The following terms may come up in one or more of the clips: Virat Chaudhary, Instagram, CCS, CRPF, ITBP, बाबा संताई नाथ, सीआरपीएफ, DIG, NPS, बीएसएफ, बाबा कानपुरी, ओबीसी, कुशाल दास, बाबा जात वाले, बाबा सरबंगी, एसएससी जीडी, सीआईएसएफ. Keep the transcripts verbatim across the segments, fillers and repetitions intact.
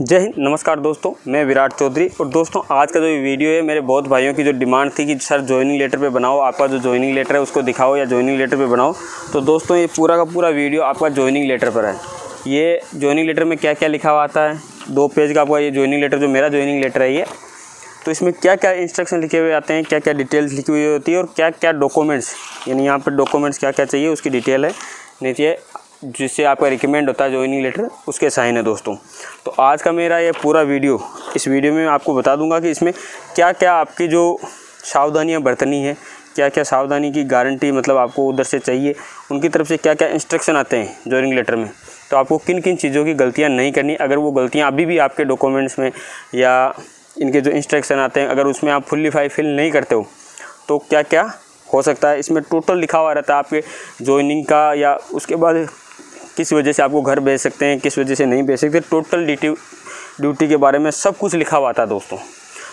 जय हिंद, नमस्कार दोस्तों, मैं विराट चौधरी। और दोस्तों आज का जो वीडियो है, मेरे बहुत भाइयों की जो डिमांड थी कि सर ज्वाइनिंग लेटर पे बनाओ, आपका जो ज्वाइनिंग लेटर है उसको दिखाओ या ज्वाइनिंग लेटर पे बनाओ। तो दोस्तों ये पूरा का पूरा वीडियो आपका ज्वाइनिंग लेटर पर है। ये ज्वाइनिंग लेटर में क्या क्या लिखा हुआ आता है, दो पेज का आपका ये ज्वाइनिंग लेटर, जो मेरा ज्वाइनिंग लेटर है ये, तो इसमें क्या क्या इंस्ट्रक्शन लिखे हुए आते हैं, क्या क्या डिटेल्स लिखी हुई होती है और क्या क्या डॉक्यूमेंट्स, यानी यहाँ पर डॉक्यूमेंट्स क्या क्या चाहिए उसकी डिटेल है। नीचे जिससे आपका रिकमेंड होता है ज्वाइनिंग लेटर, उसके साइन है दोस्तों। तो आज का मेरा ये पूरा वीडियो, इस वीडियो में आपको बता दूंगा कि इसमें क्या क्या आपकी जो सावधानियां बरतनी है, क्या क्या सावधानी की गारंटी मतलब आपको उधर से चाहिए, उनकी तरफ से क्या क्या इंस्ट्रक्शन आते हैं ज्वाइनिंग लेटर में। तो आपको किन किन चीज़ों की गलतियाँ नहीं करनी, अगर वो गलतियाँ अभी भी आपके डॉक्यूमेंट्स में या इनके जो इंस्ट्रक्शन आते हैं अगर उसमें आप फुल्ली फुलफिल नहीं करते हो तो क्या क्या हो सकता है। इसमें टोटल लिखा हुआ रहता है आपके ज्वाइनिंग का, या उसके बाद किस वजह से आपको घर भेज सकते हैं, किस वजह से नहीं भेज सकते, टोटल ड्यूटी ड्यूटी के बारे में सब कुछ लिखा हुआ था दोस्तों।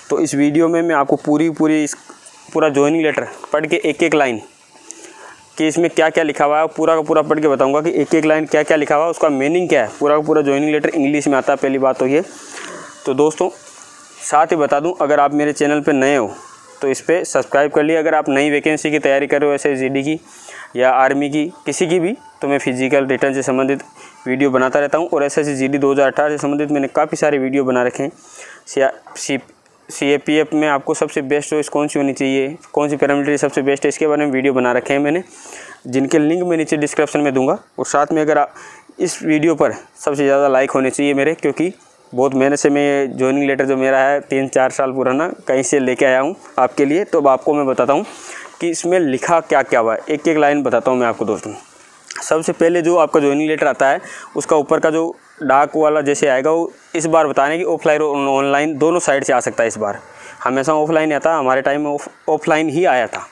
तो इस वीडियो में मैं आपको पूरी पूरी इस पूरा ज्वाइनिंग लेटर पढ़ के एक एक लाइन कि इसमें क्या क्या लिखा हुआ है पूरा का पूरा पढ़ के बताऊंगा कि एक एक लाइन क्या क्या लिखा हुआ है, उसका मीनिंग क्या है। पूरा का पूरा ज्वाइनिंग लेटर इंग्लिश में आता है, पहली बात तो ये। तो दोस्तों साथ ही बता दूँ, अगर आप मेरे चैनल पर नए हो तो इस पर सब्सक्राइब कर लिए। अगर आप नई वैकेंसी की तैयारी कर रहे हो, एसएससी जीडी की या आर्मी की, किसी की भी, तो मैं फिजिकल रिटर्न से संबंधित वीडियो बनाता रहता हूं। और एसएससी जीडी दो हज़ार अठारह से संबंधित मैंने काफ़ी सारे वीडियो बना रखे हैं। सीआरपीएफ में आपको सबसे बेस्ट चॉइस कौन सी होनी चाहिए, कौन सी पैरामिलिट्री सबसे बेस्ट है, इसके बारे में वीडियो बना रखे हैं मैंने, जिनके लिंक मैं नीचे डिस्क्रिप्शन में दूंगा। और साथ में अगर आप इस वीडियो पर सबसे ज़्यादा लाइक होने चाहिए मेरे, क्योंकि बहुत मेहनत से मैं ज्वाइनिंग लेटर जो मेरा है तीन चार साल पुराना कहीं से लेके आया हूँ आपके लिए। तो अब आपको मैं बताता हूँ कि इसमें लिखा क्या क्या हुआ है, एक एक लाइन बताता हूँ मैं आपको दोस्तों। सबसे पहले जो आपका ज्वाइनिंग लेटर आता है उसका ऊपर का जो डाक वाला जैसे आएगा, वो इस बार बताने कि ऑफलाइन और ऑनलाइन दोनों साइड से आ सकता है। इस बार हमेशा ऑफलाइन आता, हमारे टाइम में ऑफलाइन ही आया था,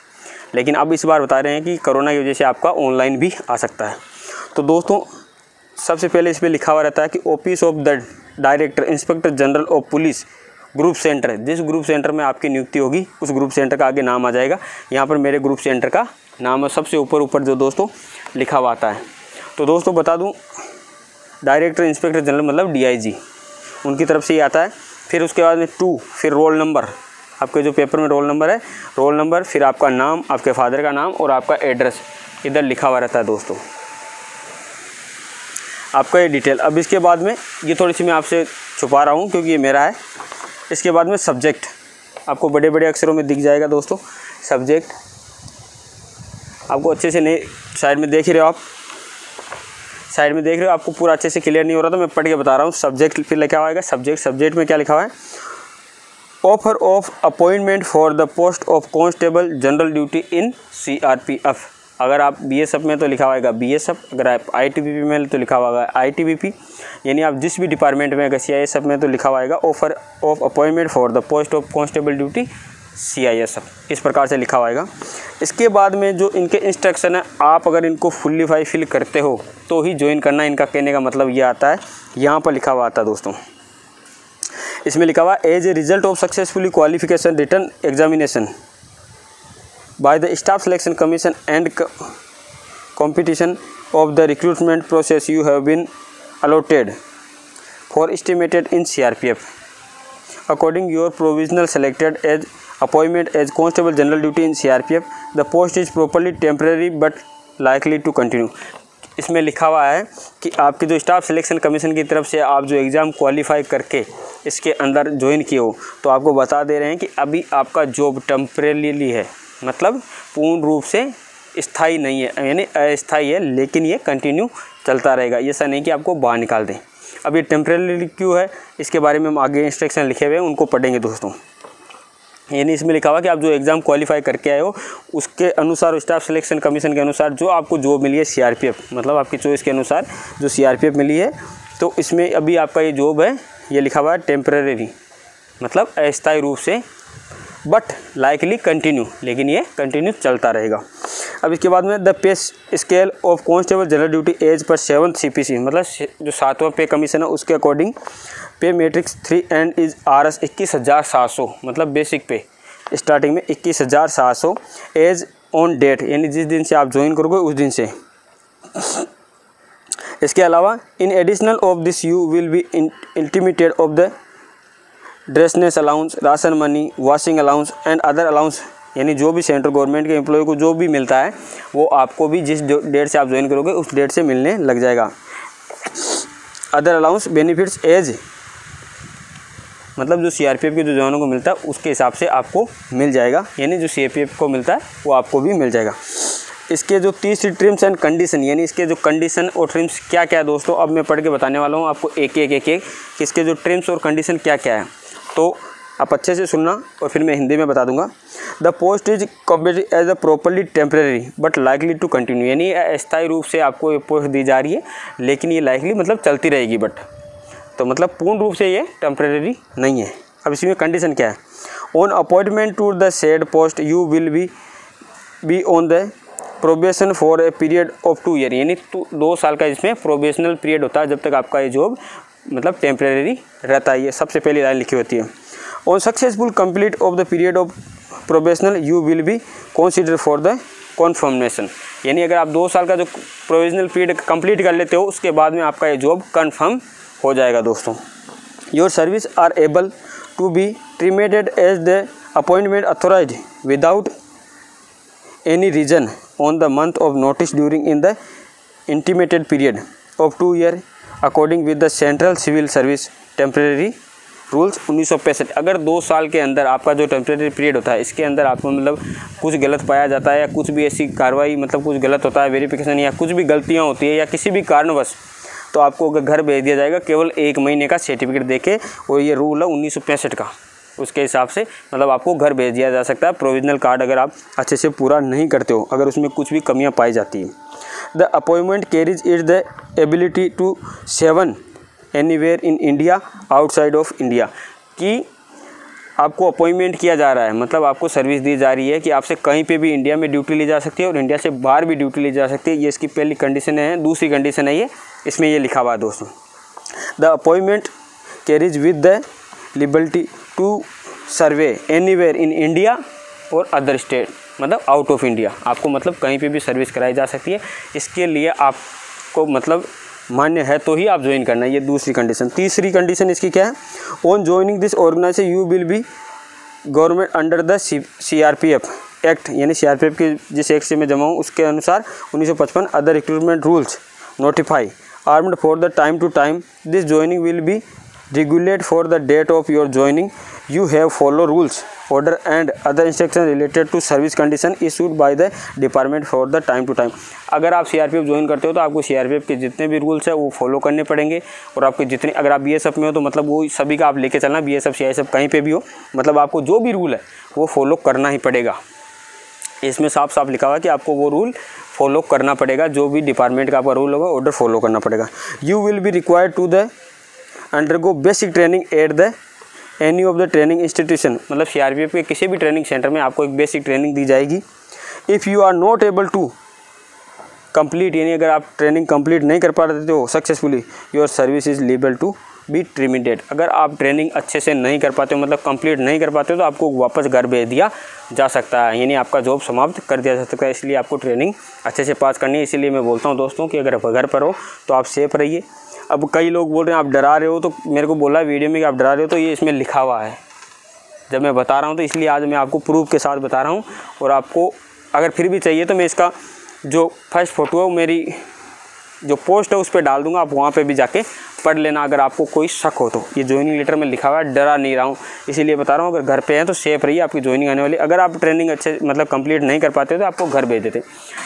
लेकिन अब इस बार बता रहे हैं कि कोरोना की वजह से आपका ऑनलाइन भी आ सकता है। तो दोस्तों सबसे पहले इस पर लिखा हुआ रहता है कि office of the director inspector general of police group centre, जिस ग्रुप सेंटर में आपकी नियुक्ति होगी उस ग्रुप सेंटर का आगे नाम आ जाएगा। यहाँ पर मेरे ग्रुप सेंटर का नाम है सबसे ऊपर ऊपर जो दोस्तों लिखा हुआ आता है। तो दोस्तों बता दूं, डायरेक्टर इंस्पेक्टर जनरल मतलब डीआईजी, उनकी तरफ से ही आता है। फिर उसके बाद में टू, फिर रोल नंबर, आपके जो पेपर में रोल नंबर है, रोल नंबर, फिर आपका नाम, आपके फादर का नाम और आपका एड्रेस इधर लिखा हुआ रहता है दोस्तों, आपका ये डिटेल। अब इसके बाद में ये थोड़ी सी मैं आपसे छुपा रहा हूँ क्योंकि ये मेरा है। इसके बाद में सब्जेक्ट आपको बड़े बड़े अक्षरों में दिख जाएगा दोस्तों। सब्जेक्ट आपको अच्छे से नहीं, साइड में देख ही रहे हो आप, साइड में देख रहे हो, आपको पूरा अच्छे से क्लियर नहीं हो रहा तो मैं पढ़ के बता रहा हूँ। सब्जेक्ट फिर लिखा हुआ है, सब्जेक्ट, सब्जेक्ट में क्या लिखा हुआ है, offer of appointment for the post of constable general duty in सीआरपीएफ। अगर आप बीएसएफ में तो लिखा हुआ है बीएसएफ, अगर आप आईटीबीपी में तो लिखा हुआ है आईटीबीपी, यानी आप जिस भी डिपार्टमेंट में, अगर सीआईएसएफ में तो लिखा हुआ है offer of appointment for the post of constable duty सीआईएसएफ, इस प्रकार से लिखा हुआ है। इसके बाद में जो इनके इंस्ट्रक्शन है, आप अगर इनको फुल्ली फुलफिल करते हो तो ही ज्वाइन करना, इनका कहने का मतलब ये आता है। यहाँ पर लिखा हुआ आता है दोस्तों, इसमें लिखा हुआ as a result of successfully qualification written examination by the staff selection commission and competition of the recruitment process you have been allotted for estimated in C R P F according your provisional selected as appointment as constable general duty in C R P F the post is properly temporary but likely to continue। इसमें लिखा हुआ है कि आपके जो staff selection commission की तरफ से आप जो एग्ज़ाम क्वालिफाई करके इसके अंदर ज्वाइन किए हो, तो आपको बता दे रहे हैं कि अभी आपका जॉब टेम्परेरीली है, मतलब पूर्ण रूप से स्थायी नहीं है, यानी अस्थायी है, लेकिन ये कंटिन्यू चलता रहेगा, ऐसा नहीं कि आपको बाहर निकाल दें। अब ये टेम्परेरी क्यों है, इसके बारे में हम आगे इंस्ट्रक्शन लिखे हुए हैं उनको पढ़ेंगे दोस्तों। यानी इसमें लिखा हुआ कि आप जो एग्ज़ाम क्वालिफाई करके आए हो उसके अनुसार, स्टाफ सिलेक्शन कमीशन के अनुसार जो आपको जॉब मिली है सीआरपीएफ, मतलब आपकी चॉइस के अनुसार जो सीआरपीएफ मिली है, तो इसमें अभी आपका ये जॉब है, ये लिखा हुआ है टेम्परेरी, मतलब अस्थायी रूप से, बट लाइकली कंटिन्यू, लेकिन ये कंटिन्यू चलता रहेगा। अब इसके बाद में the pay scale of constable general duty as per seventh CPC, मतलब जो सातवां पे कमीशन है उसके according pay matrix three and is R S इक्कीस हज़ार सात सौ, मतलब बेसिक पे स्टार्टिंग में इक्कीस हज़ार सात सौ एज ऑन डेट, यानी जिस दिन से आप ज्वाइन करोगे उस दिन से इसके अलावा in additional of this you will be intimated of the dearness allowance, ration money, washing allowance and other allowance, यानी जो भी सेंट्रल गवर्नमेंट के एम्प्लॉय को जो भी मिलता है वो आपको भी जिस डेट से आप ज्वाइन करोगे उस डेट से मिलने लग जाएगा। अदर अलाउंस बेनिफिट्स एज, मतलब जो सीआरपीएफ के जो जवानों को मिलता है उसके हिसाब से आपको मिल जाएगा, यानी जो सीआरपीएफ को मिलता है वो आपको भी मिल जाएगा। इसके जो तीसरी ट्रिम्स एंड कंडीशन, यानी इसके जो कंडीशन और ट्रिम्स क्या क्या है दोस्तों, अब मैं पढ़ के बताने वाला हूँ आपको एक एक एक एक कि इसके जो ट्रिम्स और कंडीशन क्या क्या है, तो आप अच्छे से सुनना और फिर मैं हिंदी में बता दूंगा। The post is complete as a properly temporary but likely to continue, यानी अस्थायी रूप से आपको ये पोस्ट दी जा रही है लेकिन ये लाइकली मतलब चलती रहेगी, बट तो मतलब पूर्ण रूप से ये टेम्प्रेरी नहीं है। अब इसमें कंडीशन क्या है, on appointment to the said post you will be be on the probation for a period of two year, यानी दो साल का इसमें प्रोबेशनल पीरियड होता है जब तक आपका ये जॉब मतलब टेम्प्रेरी रहता है, ये सबसे पहली लाइन लिखी होती है। On successful complete of the period of probational you will be consider for the confirmation, यानी अगर आप दो साल का जो प्रोबेशनल पीरियड कंप्लीट कर लेते हो उसके बाद में आपका ये जॉब कन्फर्म हो जाएगा दोस्तों। Your service are able to be terminated as the appointment authorise without any reason on the month of notice during in the intimated period of two year according with the central civil service temporary rules उन्नीस सौ पैंसठ। अगर दो साल के अंदर आपका जो टेम्परेरी पीरियड होता है इसके अंदर आपको मतलब कुछ गलत पाया जाता है या कुछ भी ऐसी कार्रवाई मतलब कुछ गलत होता है, वेरिफिकेशन या कुछ भी गलतियां होती है या किसी भी कारणवश, तो आपको घर भेज दिया जाएगा केवल एक महीने का सर्टिफिकेट देके, और ये रूल है उन्नीस सौ पैंसठ का, उसके हिसाब से मतलब आपको घर भेज दिया जा सकता है प्रोविजनल कार्ड अगर आप अच्छे से पूरा नहीं करते हो, अगर उसमें कुछ भी कमियाँ पाई जाती है। The appointment carries is the ability to serve anywhere in India outside of India, कि आपको अपॉइंटमेंट किया जा रहा है मतलब आपको सर्विस दी जा रही है कि आपसे कहीं पे भी इंडिया में ड्यूटी ली जा सकती है और इंडिया से बाहर भी ड्यूटी ली जा सकती है, ये इसकी पहली कंडीशन है। दूसरी कंडीशन है ये, इसमें ये लिखा हुआ है दोस्तों, the appointment carries with the liberty to serve anywhere in India और अदर स्टेट, मतलब आउट ऑफ इंडिया आपको मतलब कहीं पर भी सर्विस कराई जा सकती है, इसके लिए आपको मतलब मान्य है तो ही आप ज्वाइन करना है, ये दूसरी कंडीशन। तीसरी कंडीशन इसकी क्या है, on joining this organisation you will be government under the सीआरपीएफ act, यानी सीआरपीएफ के जिस एक्ट से मैं जमा हूँ उसके अनुसार उन्नीस सौ पचपन other recruitment rules notify armed for the time to time this joining will be regulate for the date of your joining you have follow rules order and other instruction related to service condition issued by the department for the time to time. अगर आप सीआरपीएफ join करते हो तो आपको सीआरपीएफ के जितने भी rules है वो फॉलो करने पड़ेंगे, और आपके जितने अगर आप बीएसएफ में हो तो मतलब वो सभी का आप लेके चलना, बीएसएफ सीआईएसएफ कहीं पे भी हो मतलब आपको जो भी रूल है वो फॉलो करना ही पड़ेगा। इसमें साफ साफ लिखा हुआ है कि आपको वो रूल फॉलो करना पड़ेगा, जो भी डिपार्टमेंट का आपका रूल होगा ऑर्डर फॉलो करना पड़ेगा। You will be required to the undergo basic training at the any of the training institution, मतलब सीआरपीएफ के किसी भी ट्रेनिंग सेंटर में आपको एक बेसिक ट्रेनिंग दी जाएगी। If you are not able to complete, यानी अगर आप ट्रेनिंग कंप्लीट नहीं कर पा रहे हो successfully, your service is liable to be terminated, अगर आप ट्रेनिंग अच्छे से नहीं कर पाते हो मतलब कंप्लीट नहीं कर पाते हो तो आपको वापस घर भेज दिया जा सकता है, यानी आपका जॉब समाप्त कर दिया जा सकता है। इसलिए आपको ट्रेनिंग अच्छे से पास करनी है, इसीलिए मैं बोलता हूँ दोस्तों कि अगर घर पर हो तो आप सेफ रहिए। अब कई लोग बोल रहे हैं आप डरा रहे हो, तो मेरे को बोला वीडियो में कि आप डरा रहे हो, तो ये इसमें लिखा हुआ है जब मैं बता रहा हूँ, तो इसलिए आज मैं आपको प्रूफ के साथ बता रहा हूँ। और आपको अगर फिर भी चाहिए तो मैं इसका जो फर्स्ट फ़ोटो है मेरी जो पोस्ट है उस पर डाल दूँगा, आप वहाँ पे भी जाके पढ़ लेना अगर आपको कोई शक हो तो। ये ज्वाइनिंग लेटर में लिखा हुआ है, डरा नहीं रहा हूँ इसीलिए बता रहा हूँ, अगर घर पे हैं तो सेफ रहिए, आपकी ज्वाइनिंग आने वाली। अगर आप ट्रेनिंग अच्छे मतलब कंप्लीट नहीं कर पाते तो आपको घर भेज देते,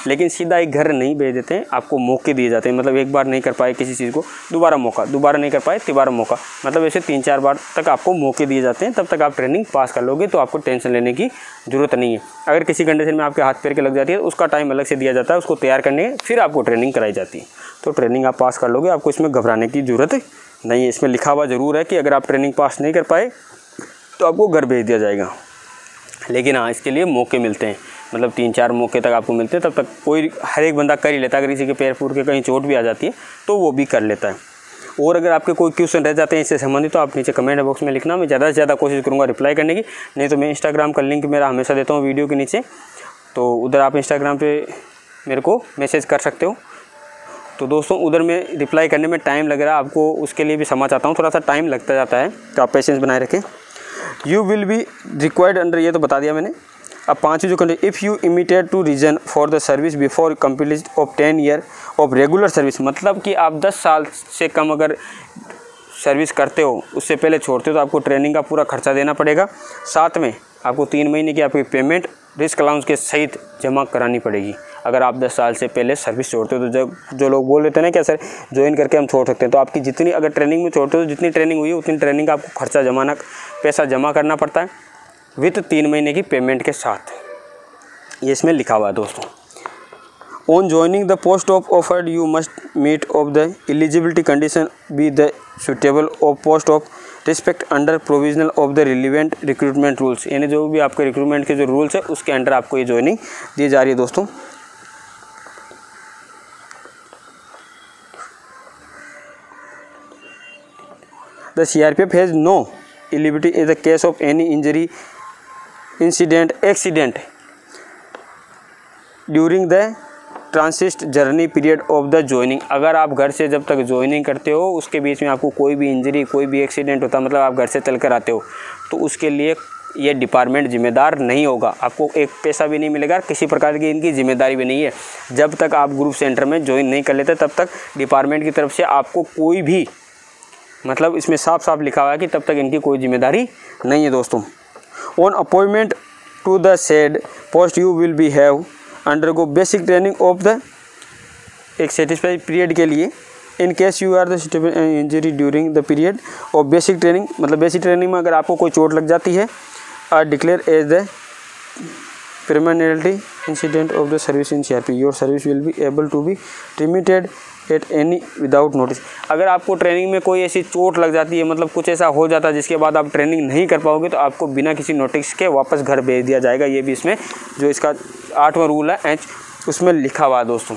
लेकिन सीधा एक घर नहीं भेज देते हैं, आपको मौके दिए जाते हैं, मतलब एक बार नहीं कर पाए किसी चीज़ को दोबारा मौका, दोबारा नहीं कर पाए तिबारा मौका, मतलब ऐसे तीन चार बार तक आपको मौके दिए जाते हैं, तब तक आप ट्रेनिंग पास कर लोगे, तो आपको टेंशन लेने की ज़रूरत नहीं है। अगर किसी कंडीशन में आपके हाथ पैर के लग जाती है उसका टाइम अलग से दिया जाता है, उसको तैयार करने फिर आपको ट्रेनिंग कराई जाती है, तो ट्रेनिंग आप पास कर लोगे, आपको इसमें घबराने की ज़रूरत नहीं है। इसमें लिखा हुआ ज़रूर है कि अगर आप ट्रेनिंग पास नहीं कर पाए तो आपको घर भेज दिया जाएगा, लेकिन हाँ इसके लिए मौके मिलते हैं, मतलब तीन चार मौके तक आपको मिलते हैं, तब तक कोई हर एक बंदा कर ही लेता है, अगर किसी के पैर फूट के कहीं चोट भी आ जाती है तो वो भी कर लेता है। और अगर आपके कोई क्वेश्चन रह जाते हैं इससे संबंधित तो आप नीचे कमेंट बॉक्स में लिखना, मैं ज़्यादा से ज़्यादा कोशिश करूँगा रिप्लाई करने की, नहीं तो मैं इंस्टाग्राम का लिंक मेरा हमेशा देता हूँ वीडियो के नीचे, तो उधर आप इंस्टाग्राम पर मेरे को मैसेज कर सकते हो, तो दोस्तों उधर में रिप्लाई करने में टाइम लग रहा है आपको, उसके लिए भी क्षमा चाहता हूँ, थोड़ा सा टाइम लगता जाता है, तो आप पेशेंस बनाए रखें। You will be required under, ये तो बता दिया मैंने। अब पाँचवीं जो condition, if you intended to reason for the service before complete of ten year of regular service, मतलब कि आप दस साल से कम अगर सर्विस करते हो, उससे पहले छोड़ते हो, तो आपको ट्रेनिंग का पूरा खर्चा देना पड़ेगा। साथ में आपको तीन महीने की आपकी पेमेंट रिस्क अलाउंस के सहित जमा करानी पड़ेगी अगर आप दस साल से पहले सर्विस छोड़ते हो। तो जब जो लोग बोल देते हैं ना क्या सर ज्वाइन करके हम छोड़ सकते हैं, तो आपकी जितनी अगर ट्रेनिंग में छोड़ते हो, जितनी ट्रेनिंग हुई है उतनी ट्रेनिंग का आपको खर्चा जमाना पैसा जमा करना पड़ता है विथ तीन महीने की पेमेंट के साथ, ये इसमें लिखा हुआ है दोस्तों। On joining the post of offered you must meet of the eligibility condition be the suitable of post of respect under provisional of the relevant recruitment rules, यानी जो भी आपके रिक्रूटमेंट के जो रूल्स है उसके अंडर आपको ये ज्वाइनिंग दी जा रही है दोस्तों। The C R P F has no eligibility in the case of any injury incident accident during the transit journey period of the joining. अगर आप घर से जब तक ज्वाइनिंग करते हो उसके बीच में आपको कोई भी इंजरी कोई भी एक्सीडेंट होता, मतलब आप घर से चल कर आते हो, तो उसके लिए ये डिपार्टमेंट जिम्मेदार नहीं होगा, आपको एक पैसा भी नहीं मिलेगा, किसी प्रकार की इनकी जिम्मेदारी भी नहीं है। जब तक आप ग्रुप सेंटर में ज्वाइन नहीं कर लेते तब तक डिपार्टमेंट की तरफ से आपको कोई भी, मतलब इसमें साफ साफ लिखा हुआ है कि तब तक इनकी कोई जिम्मेदारी नहीं है दोस्तों। On appointment to the said post you will be have undergo basic training of the एक सेटिस्फाइड पीरियड के लिए in case you are the suitable injury during the period of basic training, मतलब बेसिक ट्रेनिंग में अगर आपको कोई चोट लग जाती है, are declare as the permanently incident of the service in C R P, your service will be able to be remitted at any without notice. अगर आपको ट्रेनिंग में कोई ऐसी चोट लग जाती है, मतलब कुछ ऐसा हो जाता है जिसके बाद आप ट्रेनिंग नहीं कर पाओगे, तो आपको बिना किसी नोटिस के वापस घर भेज दिया जाएगा। ये भी इसमें जो इसका आठवां रूल है एच उसमें लिखा हुआ है दोस्तों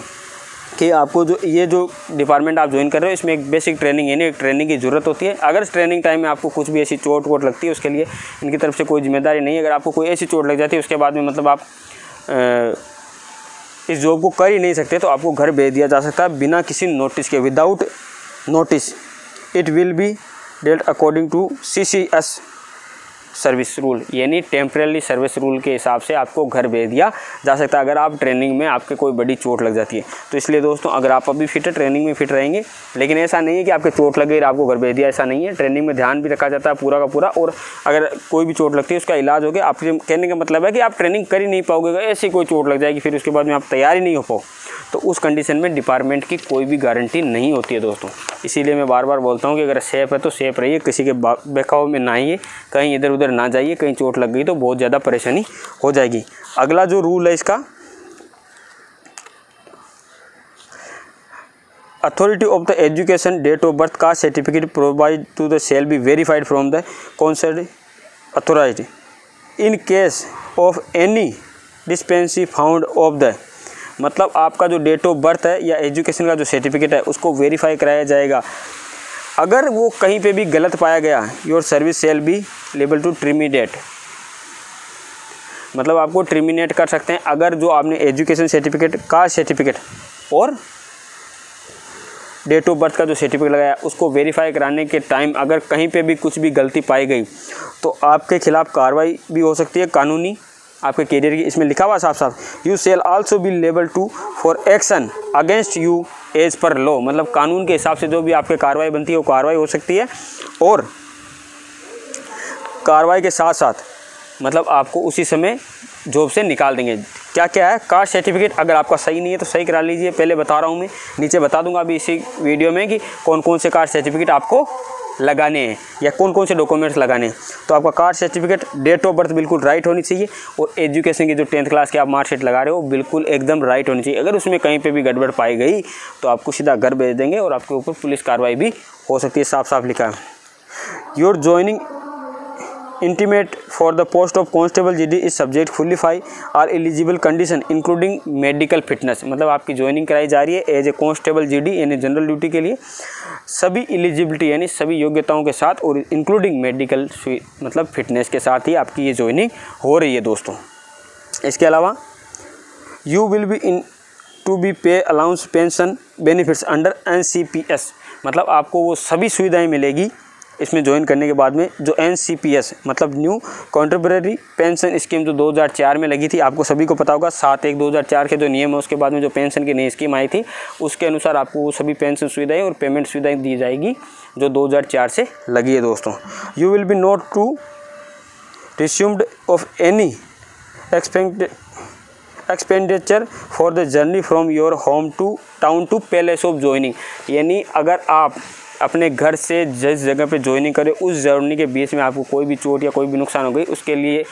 कि आपको जो ये जो डिपार्टमेंट आप ज्वाइन कर रहे हो इसमें एक बेसिक ट्रेनिंग यानी एक ट्रेनिंग की जरूरत होती है। अगर ट्रेनिंग टाइम में आपको कुछ भी ऐसी चोट वोट लगती है उसके लिए इनकी तरफ से कोई जिम्मेदारी नहीं है। अगर आपको कोई ऐसी चोट लग जाती है उसके बाद में, मतलब आप आ, इस जॉब को कर ही नहीं सकते, तो आपको घर भेज दिया जा सकता है बिना किसी नोटिस के, without notice. It will be dealt according to C C S service rule, यानी टेम्परेरी सर्विस रूल के हिसाब से आपको घर भेज दिया जा सकता है अगर आप ट्रेनिंग में आपके कोई बड़ी चोट लग जाती है। तो इसलिए दोस्तों अगर आप अभी फिट है ट्रेनिंग में फिट रहेंगे, लेकिन ऐसा नहीं है कि आपके चोट लगे आपको घर भेज दिया, ऐसा नहीं है। ट्रेनिंग में ध्यान भी रखा जाता है पूरा का पूरा, और अगर कोई भी चोट लगती है उसका इलाज हो गया। आपके कहने का मतलब है कि आप ट्रेनिंग कर ही नहीं पाओगे, ऐसी कोई चोट लग जाएगी फिर उसके बाद में आप तैयार ही नहीं हो पाओ, तो उस कंडीशन में डिपार्टमेंट की कोई भी गारंटी नहीं होती है दोस्तों। इसीलिए मैं बार बार बोलता हूँ कि अगर सेफ है तो सेफ रहिए, किसी के बहकाव में ना आइए, कहीं इधर उधर ना जाइए, कहीं चोट लग गई तो बहुत ज़्यादा परेशानी हो जाएगी। अगला जो रूल है इसका, authority of the education date of birth का certificate provide to the shall be verified from the concern authority in case of any discrepancy found of the, मतलब आपका जो डेट ऑफ बर्थ है या एजुकेशन का जो सर्टिफिकेट है उसको वेरीफाई कराया जाएगा। अगर वो कहीं पे भी गलत पाया गया, your service shall be liable to terminate, मतलब आपको टर्मिनेट कर सकते हैं अगर जो आपने एजुकेशन सर्टिफिकेट का सर्टिफिकेट और डेट ऑफ बर्थ का जो सर्टिफिकेट लगाया उसको वेरीफाई कराने के टाइम अगर कहीं पे भी कुछ भी गलती पाई गई तो आपके खिलाफ कार्रवाई भी हो सकती है कानूनी, आपके कैरियर की। इसमें लिखा हुआ साफ साफ, you shall also be liable to for action against you as per law, मतलब कानून के हिसाब से जो भी आपके कार्रवाई बनती है वो कार्रवाई हो सकती है, और कार्रवाई के साथ साथ मतलब आपको उसी समय जॉब से निकाल देंगे। क्या क्या है, कास्ट सर्टिफिकेट अगर आपका सही नहीं है तो सही करा लीजिए, पहले बता रहा हूँ मैं, नीचे बता दूंगा अभी इसी वीडियो में कि कौन कौन से कास्ट सर्टिफिकेट आपको लगाने हैं या कौन कौन से डॉक्यूमेंट्स लगाने हैं। तो आपका caste certificate, date of birth बिल्कुल राइट होनी चाहिए, और एजुकेशन की जो टेंथ क्लास की आप मार्कशीट लगा रहे हो बिल्कुल एकदम राइट होनी चाहिए। अगर उसमें कहीं पे भी गड़बड़ पाई गई तो आपको सीधा घर भेज देंगे और आपके ऊपर पुलिस कार्रवाई भी हो सकती है, साफ साफ लिखा है। Your joining intimate for the post of constable G D is subject fulfil are eligible condition including medical fitness, मतलब आपकी ज्वाइनिंग कराई जा रही है as a constable G D यानी जनरल ड्यूटी के लिए, सभी एलिजिबिलिटी यानी सभी योग्यताओं के साथ और इंक्लूडिंग मेडिकल मतलब फिटनेस के साथ ही आपकी ये ज्वाइनिंग हो रही है दोस्तों। इसके अलावा you will be in to be pay allowance pension benefits under N C P S, मतलब आपको वो सभी सुविधाएं मिलेगी इसमें ज्वाइन करने के बाद में, जो एन सी पी एस मतलब न्यू कॉन्टेम्परेरी पेंशन स्कीम जो दो हज़ार चार में लगी थी, आपको सभी को पता होगा। सात एक दो हज़ार चार के जो नियम है उसके बाद में जो पेंशन की नई स्कीम आई थी उसके अनुसार आपको वो सभी पेंशन सुविधाएं और पेमेंट सुविधाएं दी जाएगी जो दो हज़ार चार से लगी है। दोस्तों, you will be not to resumed of any expect expenditure for the journey from your home to town to palace of joining, यानी अगर आप अपने घर से जिस जगह पे ज्वाइनिंग करें उस जर्नी के बीच में आपको कोई भी चोट या कोई भी नुकसान हो गई, उसके लिए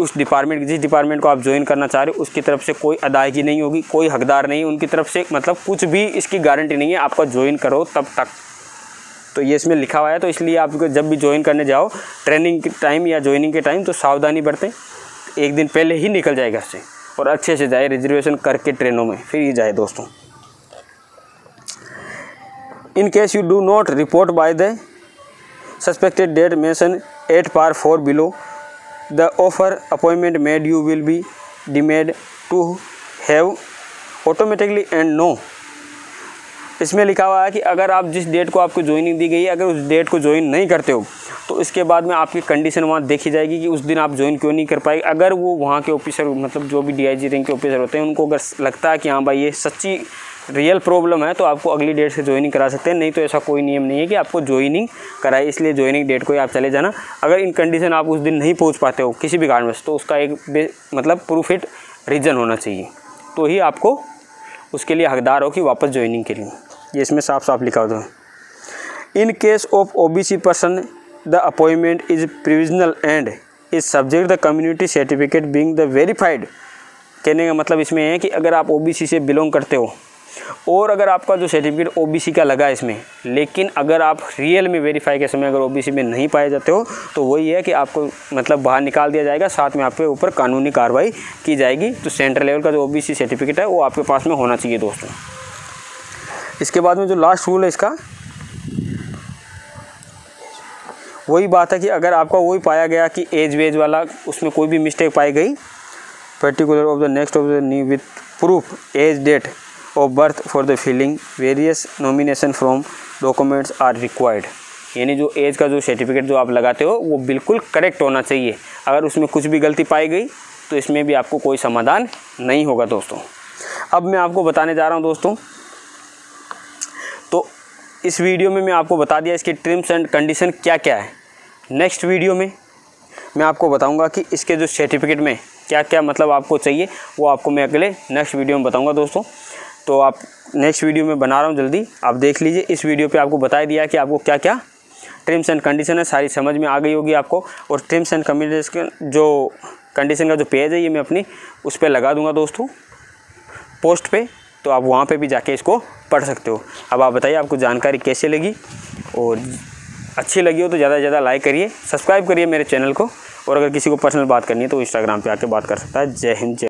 उस डिपार्टमेंट जिस डिपार्टमेंट को आप ज्वाइन करना चाह रहे हो उसकी तरफ से कोई अदायगी नहीं होगी, कोई हकदार नहीं उनकी तरफ से, मतलब कुछ भी इसकी गारंटी नहीं है आपका ज्वाइन करो तब तक। तो ये इसमें लिखा हुआ है, तो इसलिए आपको जब भी ज्वाइन करने जाओ ट्रेनिंग के टाइम या ज्वाइनिंग के टाइम तो सावधानी बरतें, एक दिन पहले ही निकल जाए घर से और अच्छे से जाए, रिजर्वेशन करके ट्रेनों में फिर ही जाए। दोस्तों, in case you do not report by the suspected date mention at par four below the offer appointment made you will be deemed to have automatically and no. इसमें लिखा हुआ है कि अगर आप जिस डेट को आपको ज्वाइनिंग दी गई है अगर उस डेट को ज्वाइन नहीं करते हो तो इसके बाद में आपकी कंडीशन वहाँ देखी जाएगी कि उस दिन आप ज्वाइन क्यों नहीं कर पाए। अगर वो वहाँ के ऑफिसर, मतलब जो भी डीआईजी रैंक के ऑफिसर होते हैं, उनको अगर लगता है कि हाँ भाई ये सच्ची रियल प्रॉब्लम है तो आपको अगली डेट से ज्वाइनिंग करा सकते हैं, नहीं तो ऐसा कोई नियम नहीं है कि आपको ज्वाइनिंग कराए, इसलिए ज्वाइनिंग डेट को ही आप चले जाना। अगर इन कंडीशन आप उस दिन नहीं पहुँच पाते हो किसी भी कारणवश तो उसका एक मतलब प्रूफ इट रीज़न होना चाहिए, तो ही आपको उसके लिए हकदार हो कि वापस ज्वाइनिंग के लिए। ये इसमें साफ साफ लिखा होता है, in case of ओबीसी person the appointment is provisional and is subject the community certificate being the verified. कहने का मतलब इसमें है कि अगर आप ओबीसी से बिलोंग करते हो और अगर आपका जो सर्टिफिकेट ओबीसी का लगा है इसमें, लेकिन अगर आप रियल में वेरीफाई के समय अगर ओबीसी में नहीं पाए जाते हो तो वही है कि आपको मतलब बाहर निकाल दिया जाएगा, साथ में आपके ऊपर कानूनी कार्रवाई की जाएगी। तो सेंट्रल लेवल का जो ओबीसी सर्टिफिकेट है वो आपके पास में होना चाहिए। दोस्तों, इसके बाद में जो लास्ट रूल है इसका वही बात है कि अगर आपका वही पाया गया कि एज वेज वाला उसमें कोई भी मिस्टेक पाई गई particular of the next of the new with proof age date of birth for the filling various nomination from documents are required, यानी जो एज का जो सर्टिफिकेट जो आप लगाते हो वो बिल्कुल करेक्ट होना चाहिए। अगर उसमें कुछ भी गलती पाई गई तो इसमें भी आपको कोई समाधान नहीं होगा। दोस्तों, अब मैं आपको बताने जा रहा हूँ दोस्तों, तो इस वीडियो में मैं आपको बता दिया इसके टर्म्स एंड कंडीशन क्या क्या है। नेक्स्ट वीडियो में मैं आपको बताऊँगा कि इसके जो सर्टिफिकेट में क्या क्या मतलब आपको चाहिए वो आपको मैं अगले नेक्स्ट वीडियो में बताऊँगा। दोस्तों, तो आप नेक्स्ट वीडियो में बना रहा हूँ, जल्दी आप देख लीजिए। इस वीडियो पे आपको बता दिया कि आपको क्या क्या टर्म्स एंड कंडीशन है, सारी समझ में आ गई होगी आपको। और टर्म्स एंड कंडीशन जो कंडीशन का जो पेज है ये मैं अपनी उस पर लगा दूंगा दोस्तों, पोस्ट पे, तो आप वहाँ पे भी जाके इसको पढ़ सकते हो। अब आप बताइए आपको जानकारी कैसे लगी, और अच्छी लगी हो तो ज़्यादा से ज़्यादा लाइक करिए, सब्सक्राइब करिए मेरे चैनल को, और अगर किसी को पर्सनल बात करनी है तो इंस्टाग्राम पर आके बात कर सकता है। जय हिंद, जय।